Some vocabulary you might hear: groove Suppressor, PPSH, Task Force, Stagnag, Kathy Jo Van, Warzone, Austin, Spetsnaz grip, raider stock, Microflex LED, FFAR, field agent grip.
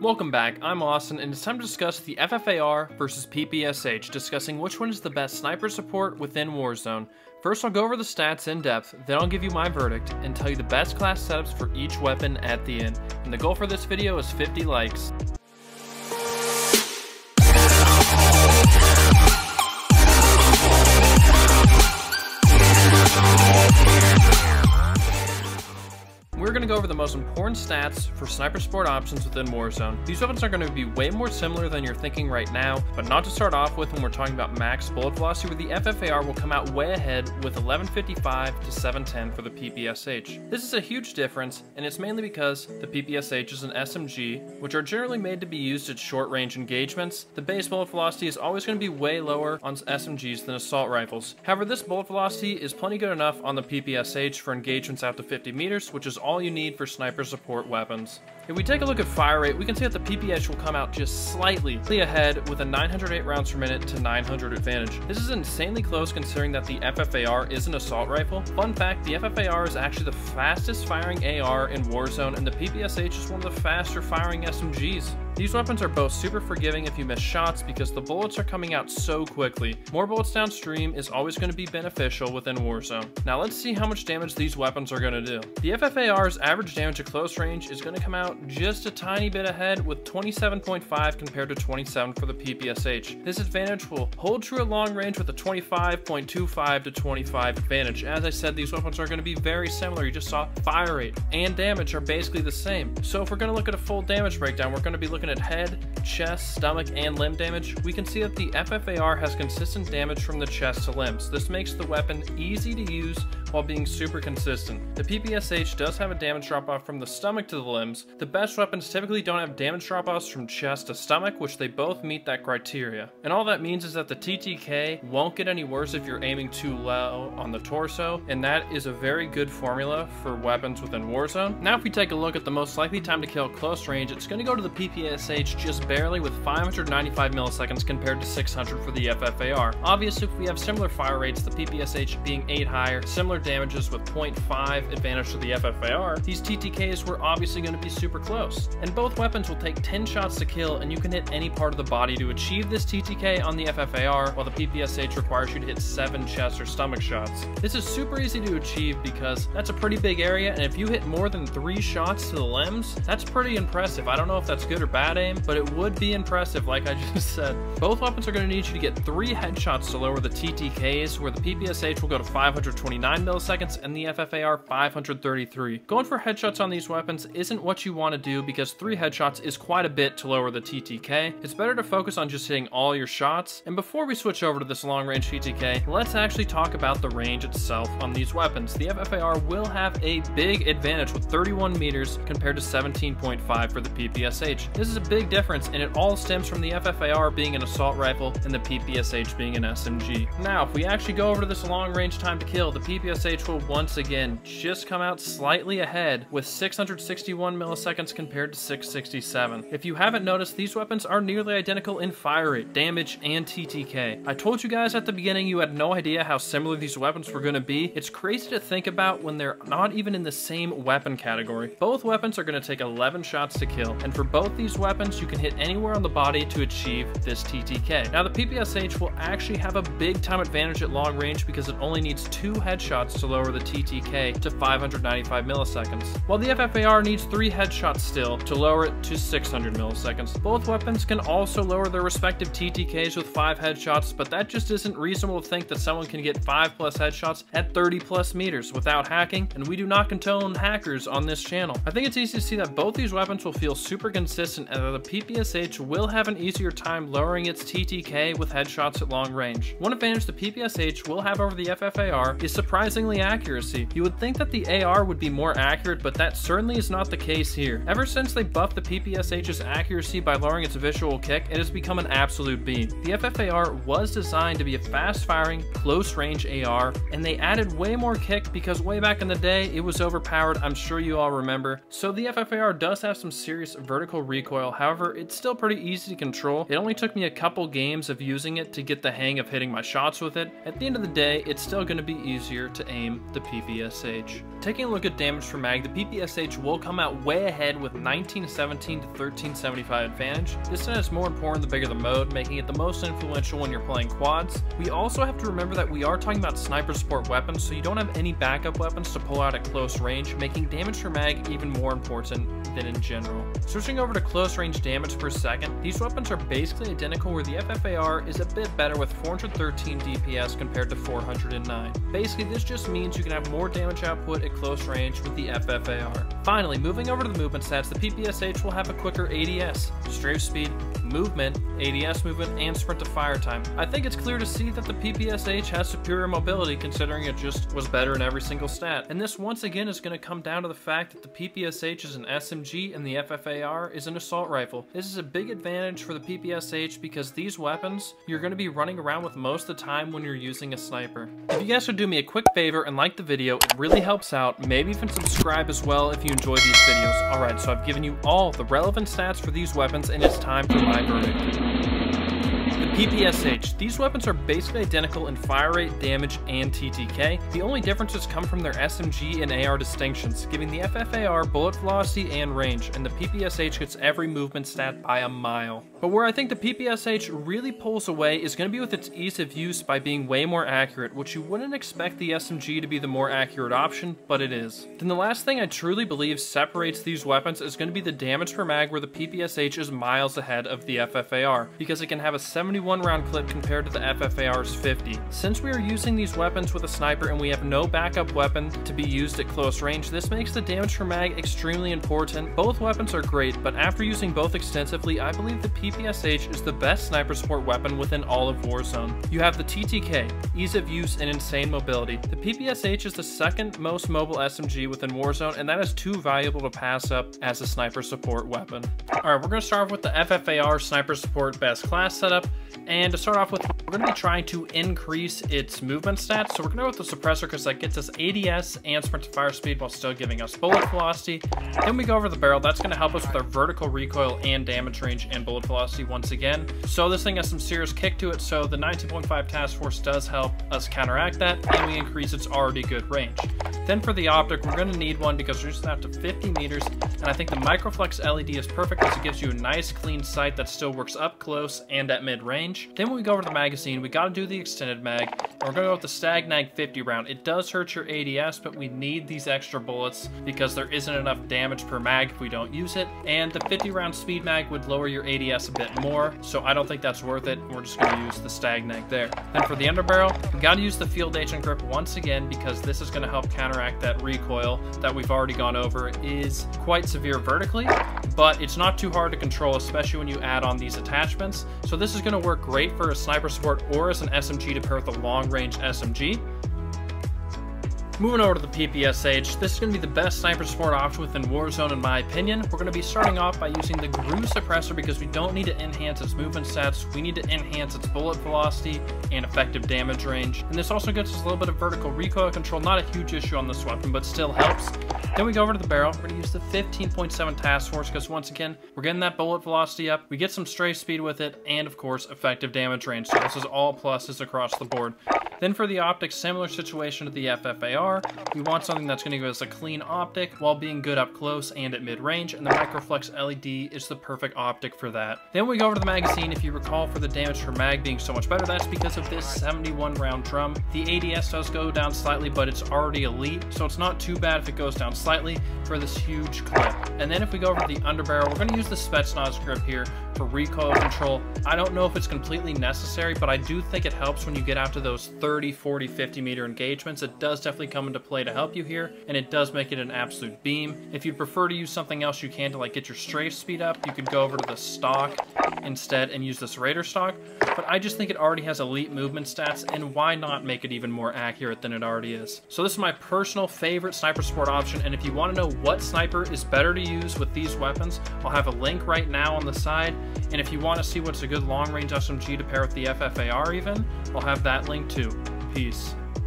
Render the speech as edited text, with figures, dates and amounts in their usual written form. Welcome back, I'm Austin, and it's time to discuss the FFAR versus PPSH, discussing which one is the best sniper support within Warzone. First I'll go over the stats in depth, then I'll give you my verdict, and tell you the best class setups for each weapon at the end. And the goal for this video is 50 likes. We're going to go over the most important stats for sniper support options within Warzone. These weapons are going to be way more similar than you're thinking right now, but not to start off with when we're talking about max bullet velocity, where the FFAR will come out way ahead with 1155 to 710 for the PPSH. This is a huge difference, and it's mainly because the PPSH is an SMG, which are generally made to be used at short-range engagements. The base bullet velocity is always going to be way lower on SMGs than assault rifles. However, this bullet velocity is plenty good enough on the PPSH for engagements out to 50 meters, which is all you need for sniper support weapons. If we take a look at fire rate, we can see that the PPSH will come out just slightly ahead with a 908 rounds per minute to 900 advantage. This is insanely close considering that the FFAR is an assault rifle. Fun fact, the FFAR is actually the fastest firing AR in Warzone, and the PPSH is one of the faster firing SMGs. These weapons are both super forgiving if you miss shots because the bullets are coming out so quickly. More bullets downstream is always going to be beneficial within Warzone. Now let's see how much damage these weapons are going to do. The FFAR's average damage at close range is going to come out just a tiny bit ahead with 27.5 compared to 27 for the PPSH. This advantage will hold true at long range with a 25.25 to 25 advantage. As I said, these weapons are going to be very similar. You just saw fire rate and damage are basically the same. So if we're going to look at a full damage breakdown, we're going to be looking at head, chest, stomach, and limb damage. We can see that the FFAR has consistent damage from the chest to limbs. This makes the weapon easy to use while being super consistent. The PPSH does have a damage drop-off from the stomach to the limbs. The best weapons typically don't have damage drop-offs from chest to stomach, which they both meet that criteria. And all that means is that the TTK won't get any worse if you're aiming too low on the torso, and that is a very good formula for weapons within Warzone. Now if we take a look at the most likely time to kill close range, it's going to go to the PPSH just barely with 595 milliseconds compared to 600 for the FFAR. Obviously, if we have similar fire rates, the PPSH being 8 higher, similar damages with 0.5 advantage to the FFAR, these TTKs were obviously going to be super close. And both weapons will take 10 shots to kill, and you can hit any part of the body to achieve this TTK on the FFAR, while the PPSH requires you to hit 7 chest or stomach shots. This is super easy to achieve because that's a pretty big area, and if you hit more than 3 shots to the limbs, that's pretty impressive. I don't know if that's good or bad aim, but it would be impressive like I just said. Both weapons are going to need you to get 3 headshots to lower the TTKs, where the PPSH will go to 529 milliseconds and the FFAR 533. Going for headshots on these weapons isn't what you want to do because 3 headshots is quite a bit to lower the TTK. It's better to focus on just hitting all your shots. And before we switch over to this long range TTK, let's actually talk about the range itself on these weapons. The FFAR will have a big advantage with 31 meters compared to 17.5 for the PPSH. This is a big difference, and it all stems from the FFAR being an assault rifle and the PPSH being an SMG. Now, if we actually go over to this long range time to kill, the PPSH will once again just come out slightly ahead with 661 milliseconds compared to 667. If you haven't noticed, these weapons are nearly identical in fire rate, damage, and TTK. I told you guys at the beginning you had no idea how similar these weapons were going to be. It's crazy to think about when they're not even in the same weapon category. Both weapons are going to take 11 shots to kill, and for both these weapons, you can hit anywhere on the body to achieve this TTK. Now the PPSH will actually have a big time advantage at long range because it only needs 2 headshots to lower the TTK to 595 milliseconds, while the FFAR needs 3 headshots still to lower it to 600 milliseconds. Both weapons can also lower their respective TTKs with 5 headshots, but that just isn't reasonable to think that someone can get 5+ headshots at 30+ meters without hacking, and we do not condone hackers on this channel. I think it's easy to see that both these weapons will feel super consistent, and the PPSH will have an easier time lowering its TTK with headshots at long range. One advantage the PPSH will have over the FFAR is surprisingly accuracy. You would think that the AR would be more accurate, but that certainly is not the case here. Ever since they buffed the PPSH's accuracy by lowering its visual kick, it has become an absolute beam. The FFAR was designed to be a fast-firing, close-range AR, and they added way more kick because way back in the day, it was overpowered, I'm sure you all remember. So the FFAR does have some serious vertical recoil recoil, however, it's still pretty easy to control. It only took me a couple games of using it to get the hang of hitting my shots with it. At the end of the day, it's still going to be easier to aim the PPSH. Taking a look at damage per mag, the PPSH will come out way ahead with 1917 to 1375 advantage. Distance is more important the bigger the mode, making it the most influential when you're playing quads. We also have to remember that we are talking about sniper support weapons, so you don't have any backup weapons to pull out at close range, making damage per mag even more important than in general. Switching over to close range damage per second, these weapons are basically identical, where the FFAR is a bit better with 413 DPS compared to 409. Basically, this just means you can have more damage output at close range with the FFAR. Finally, moving over to the movement stats, the PPSH will have a quicker ADS, strafe speed, movement, ADS movement, and sprint to fire time. I think it's clear to see that the PPSH has superior mobility, considering it just was better in every single stat. And this once again is going to come down to the fact that the PPSH is an SMG and the FFAR is an assault rifle. This is a big advantage for the PPSH because these weapons you're going to be running around with most of the time when you're using a sniper. If you guys would do me a quick favor and like the video, it really helps out. Maybe even subscribe as well if you enjoy these videos. Alright, so I've given you all the relevant stats for these weapons and it's time for my verdict. The PPSH. These weapons are basically identical in fire rate, damage, and TTK. The only differences come from their SMG and AR distinctions, giving the FFAR bullet velocity and range, and the PPSH gets every movement stat by a mile. But where I think the PPSH really pulls away is going to be with its ease of use by being way more accurate, which you wouldn't expect the SMG to be the more accurate option, but it is. Then the last thing I truly believe separates these weapons is going to be the damage per mag, where the PPSH is miles ahead of the FFAR, because it can have a 71 round clip compared to the FFAR's 50. Since we are using these weapons with a sniper and we have no backup weapon to be used at close range, this makes the damage per mag extremely important. Both weapons are great, but after using both extensively, I believe the PPSH is the best sniper support weapon within all of Warzone. You have the TTK, ease of use, and insane mobility. The PPSH is the second most mobile SMG within Warzone, and that is too valuable to pass up as a sniper support weapon. Alright, we're going to start with the FFAR sniper support best class setup. And to start off with, we're going to be trying to increase its movement stats. So we're going to go with the suppressor because that gets us ADS and sprint to fire speed while still giving us bullet velocity. Then we go over the barrel. That's going to help us with our vertical recoil and damage range and bullet velocity once again. So this thing has some serious kick to it. So the 19.5 Task Force does help us counteract that, and we increase its already good range. Then for the optic, we're going to need one because we're just out to 50 meters. And I think the Microflex LED is perfect because it gives you a nice clean sight that still works up close and at mid-range. Then when we go over to the magazine, we got to do the extended mag. And we're going to go with the Stagnag 50 round. It does hurt your ADS, but we need these extra bullets because there isn't enough damage per mag if we don't use it. And the 50 round speed mag would lower your ADS a bit more, so I don't think that's worth it. We're just going to use the Stagnag there. Then for the underbarrel, we got to use the field agent grip once again because this is going to help counter that recoil that we've already gone over. It is quite severe vertically, but it's not too hard to control, especially when you add on these attachments. So this is going to work great for a sniper support or as an SMG to pair with a long-range SMG. Moving over to the PPSH, this is going to be the best sniper support option within Warzone in my opinion. We're going to be starting off by using the groove suppressor because we don't need to enhance its movement stats, we need to enhance its bullet velocity and effective damage range. And this also gets us a little bit of vertical recoil control, not a huge issue on this weapon, but still helps. Then we go over to the barrel, we're going to use the 15.7 Task Force because once again, we're getting that bullet velocity up, we get some strafe speed with it, and of course effective damage range, so this is all pluses across the board. Then for the optics, similar situation to the FFAR. We want something that's going to give us a clean optic while being good up close and at mid-range, and the Microflex LED is the perfect optic for that. Then we go over to the magazine. If you recall, for the damage per mag being so much better, that's because of this 71 round drum. The ADS does go down slightly, but it's already elite, so it's not too bad if it goes down slightly for this huge clip. And then if we go over to the underbarrel, we're going to use the Spetsnaz grip here for recoil control. I don't know if it's completely necessary, but I do think it helps when you get out to those 30, 40, 50 meter engagements. It does definitely come into play to help you here, and it does make it an absolute beam. If you'd prefer to use something else you can to like get your strafe speed up, you could go over to the stock instead and use this raider stock, but I just think it already has elite movement stats, and why not make it even more accurate than it already is. So this is my personal favorite sniper support option, and if you want to know what sniper is better to use with these weapons, I'll have a link right now on the side, and if you want to see what's a good long range SMG to pair with the FFAR even, I'll have that link too. Peace.